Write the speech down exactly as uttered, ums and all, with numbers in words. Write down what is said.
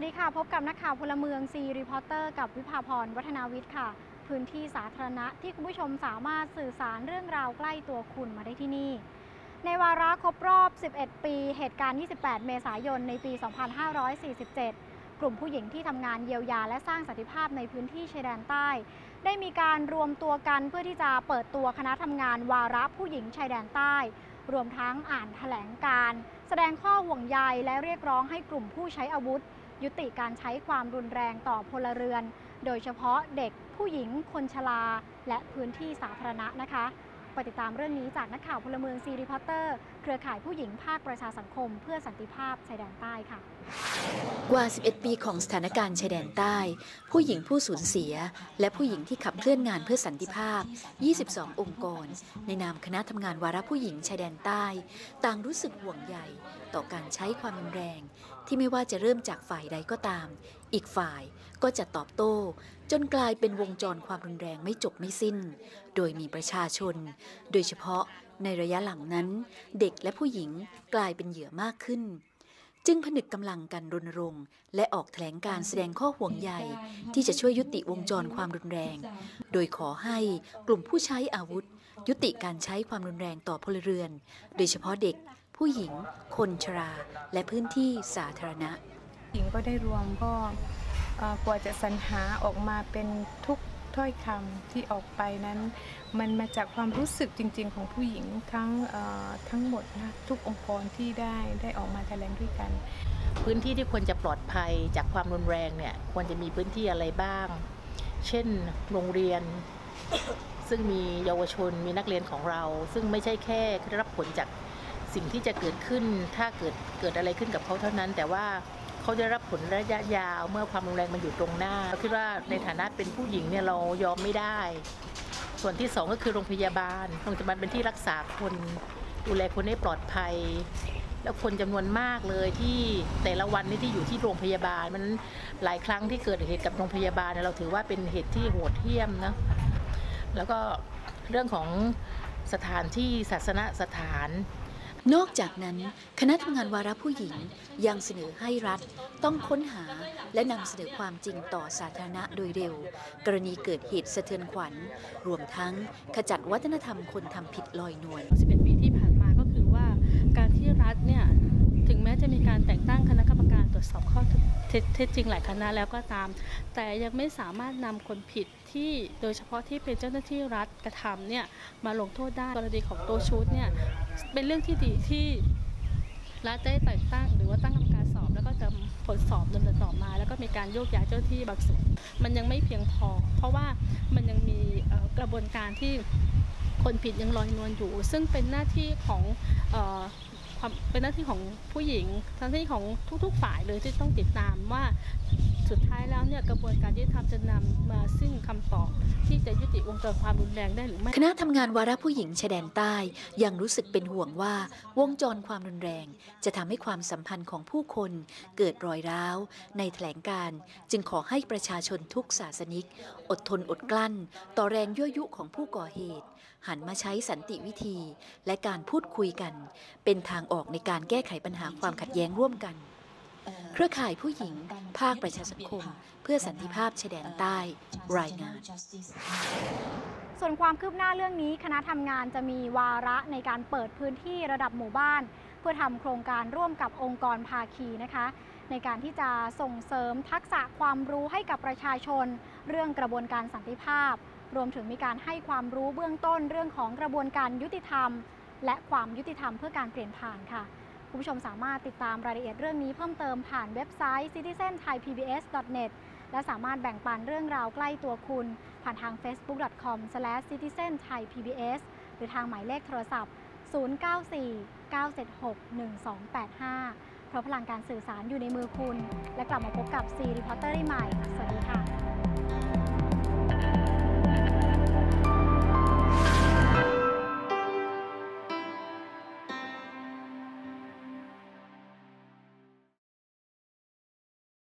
วัสดีค่ะพบกับนักข่าวพลเมืองซีรีพอร์เตอร์กับวิภาพรวัฒนาวิทย์ค่ะพื้นที่สาธารณะที่คุณผู้ชมสามารถสื่อสารเรื่องราวใกล้ตัวคุณมาได้ที่นี่ในวาระครบรอบสิบเอ็ดปีเหตุการณ์ยี่สิบแปดเมษายนในปีสองพันห้าร้อยสี่สิบเจ็ดกลุ่มผู้หญิงที่ทำงานเยียวยาและสร้างสันติภาพในพื้นที่ชายแดนใต้ได้มีการรวมตัวกันเพื่อที่จะเปิดตัวคณะทำงานวาระผู้หญิงชายแดนใต้รวมทั้งอ่านแถลงการณ์แสดงข้อห่วงใยและเรียกร้องให้กลุ่มผู้ใช้อาวุธยุติการใช้ความรุนแรงต่อพลเรือนโดยเฉพาะเด็กผู้หญิงคนชราและพื้นที่สาธารณะนะคะไปติดตามเรื่องนี้จากนักข่าวพลเมืองซีรีพอร์เตอร์เครือข่ายผู้หญิงภาคประชาสังคมเพื่อสันติภาพชายแดนใต้ค่ะกว่าสิบเอ็ดปีของสถานการณ์ชายแดนใต้ผู้หญิงผู้สูญเสียและผู้หญิงที่ขับเคลื่อนงานเพื่อสันติภาพยี่สิบสององค์กรในนามคณะทำงานวาระผู้หญิงชายแดนใต้ต่างรู้สึกห่วงใยต่อการใช้ความรุนแรงที่ไม่ว่าจะเริ่มจากฝ่ายใดก็ตามอีกฝ่ายก็จะตอบโต้จนกลายเป็นวงจรความรุนแรงไม่จบไม่สิ้นโดยมีประชาชนโดยเฉพาะในระยะหลังนั้นเด็กและผู้หญิงกลายเป็นเหยื่อมากขึ้นจึงผนึกกำลังกันรณรงค์และออกแถลงการแสดงข้อห่วงใยที่จะช่วยยุติวงจรความรุนแรงโดยขอให้กลุ่มผู้ใช้อาวุธยุติการใช้ความรุนแรงต่อพลเรือนโดยเฉพาะเด็กผู้หญิงคนชราและพื้นที่สาธารณะหญิงก็ได้รวมก็กว่าจะสรรหาออกมาเป็นทุกถ้อยคำที่ออกไปนั้นมันมาจากความรู้สึกจริงๆของผู้หญิงทั้งทั้งหมดนะทุกองค์กรที่ได้ได้ออกมาแถลงด้วยกันพื้นที่ที่ควรจะปลอดภัยจากความรุนแรงเนี่ยควรจะมีพื้นที่อะไรบ้างเช่นโรงเรียน ซึ่งมีเยาวชนมีนักเรียนของเราซึ่งไม่ใช่แค่ได้รับผลจากสิ่งที่จะเกิดขึ้นถ้าเกิดเกิดอะไรขึ้นกับเขาเท่านั้นแต่ว่าเขาได้รับผลระยะยาวเมื่อความรุนแรงมันอยู่ตรงหน้าเราคิดว่าในฐานะเป็นผู้หญิงเนี่ยเรายอมไม่ได้ส่วนที่สองก็คือโรงพยาบาลโรงพยาบาลเป็นที่รักษาคนดูแลคนให้ปลอดภัยแล้วคนจำนวนมากเลยที่แต่ละวันนี่ที่อยู่ที่โรงพยาบาลมันหลายครั้งที่เกิดเหตุกับโรงพยาบาลเราถือว่าเป็นเหตุที่โหดเหี้ยมนะแล้วก็เรื่องของสถานที่ศาสนสถานนอกจากนั้นคณะทำงานวาระผู้หญิงยังเสนอให้รัฐต้องค้นหาและนำเสนอความจริงต่อสาธารณะโดยเร็วกรณีเกิดเหตุสะเทือนขวัญรวมทั้งขจัดวัฒนธรรมคนทำผิดลอยนวลสิบเอ็ดปีที่ผ่านมาก็คือว่าการที่รัฐเนี่ยถึงแม้จะมีการแต่งตั้งคณะกรรมการตรวจสอบข้อเท็จจริงหลายคณะแล้วก็ตามแต่ยังไม่สามารถนำคนผิดที่โดยเฉพาะที่เป็นเจ้าหน้าที่รัฐกระทำเนี่ยมาลงโทษได้กรณีของตัวชุดเนี่ยเป็นเรื่องที่ดีที่รัฐได้แต่งตั้งหรือว่าตั้งกรรมการสอบแล้วก็จะผลสอบดำเนินต่อมาแล้วก็มีการโยกย้ายเจ้าที่บางส่วนมันยังไม่เพียงพอเพราะว่ามันยังมีกระบวนการที่คนผิดยังลอยนวลอยู่ซึ่งเป็นหน้าที่ของเป็นหน้าที่ของผู้หญิงหน้าที่ของทุกๆฝ่ายเลยที่ต้องติดตามว่าสุดท้ายแล้วเนี่ยกระบวนการยุติธรรมจะนำมาซึ่งคำตอบที่จะยุติวงจรความรุนแรงได้หรือไม่คณะทำงานวาระผู้หญิงชายแดนใต้ยังรู้สึกเป็นห่วงว่าวงจรความรุนแรงจะทำให้ความสัมพันธ์ของผู้คนเกิดรอยร้าวในแถลงการจึงขอให้ประชาชนทุกศาสนิกอดทนอดกลั้นต่อแรงยั่วยุของผู้ก่อเหตุหันมาใช้สันติวิธีและการพูดคุยกันเป็นทางออกในการแก้ไขปัญหาความขัดแย้งร่วมกันเครือข่ายผู้หญิงภาคประชาสังคมเพื่อสันติภาพชายแดนใต้รายงานส่วนความคืบหน้าเรื่องนี้คณะทำงานจะมีวาระในการเปิดพื้นที่ระดับหมู่บ้านเพื่อทำโครงการร่วมกับองค์กรภาคีนะคะในการที่จะส่งเสริมทักษะความรู้ให้กับประชาชนเรื่องกระบวนการสันติภาพรวมถึงมีการให้ความรู้เบื้องต้นเรื่องของกระบวนการยุติธรรมและความยุติธรรมเพื่อการเปลี่ยนผ่านค่ะคุณผู้ชมสามารถติดตามรายละเอียดเรื่องนี้เพิ่มเติมผ่านเว็บไซต์ citizen thai p b s dot net และสามารถแบ่งปันเรื่องราวใกล้ตัวคุณผ่านทาง facebook dot com slash citizen thai p b s หรือทางหมายเลขโทรศัพท์ ศูนย์ เก้า สี่ เก้า เจ็ด หก หนึ่ง สอง แปด ห้า เพราะพลังการสื่อสารอยู่ในมือคุณและกลับมาพบกับซีรีพอร์เตอร์ได้ใหม่สวัสดีค่ะ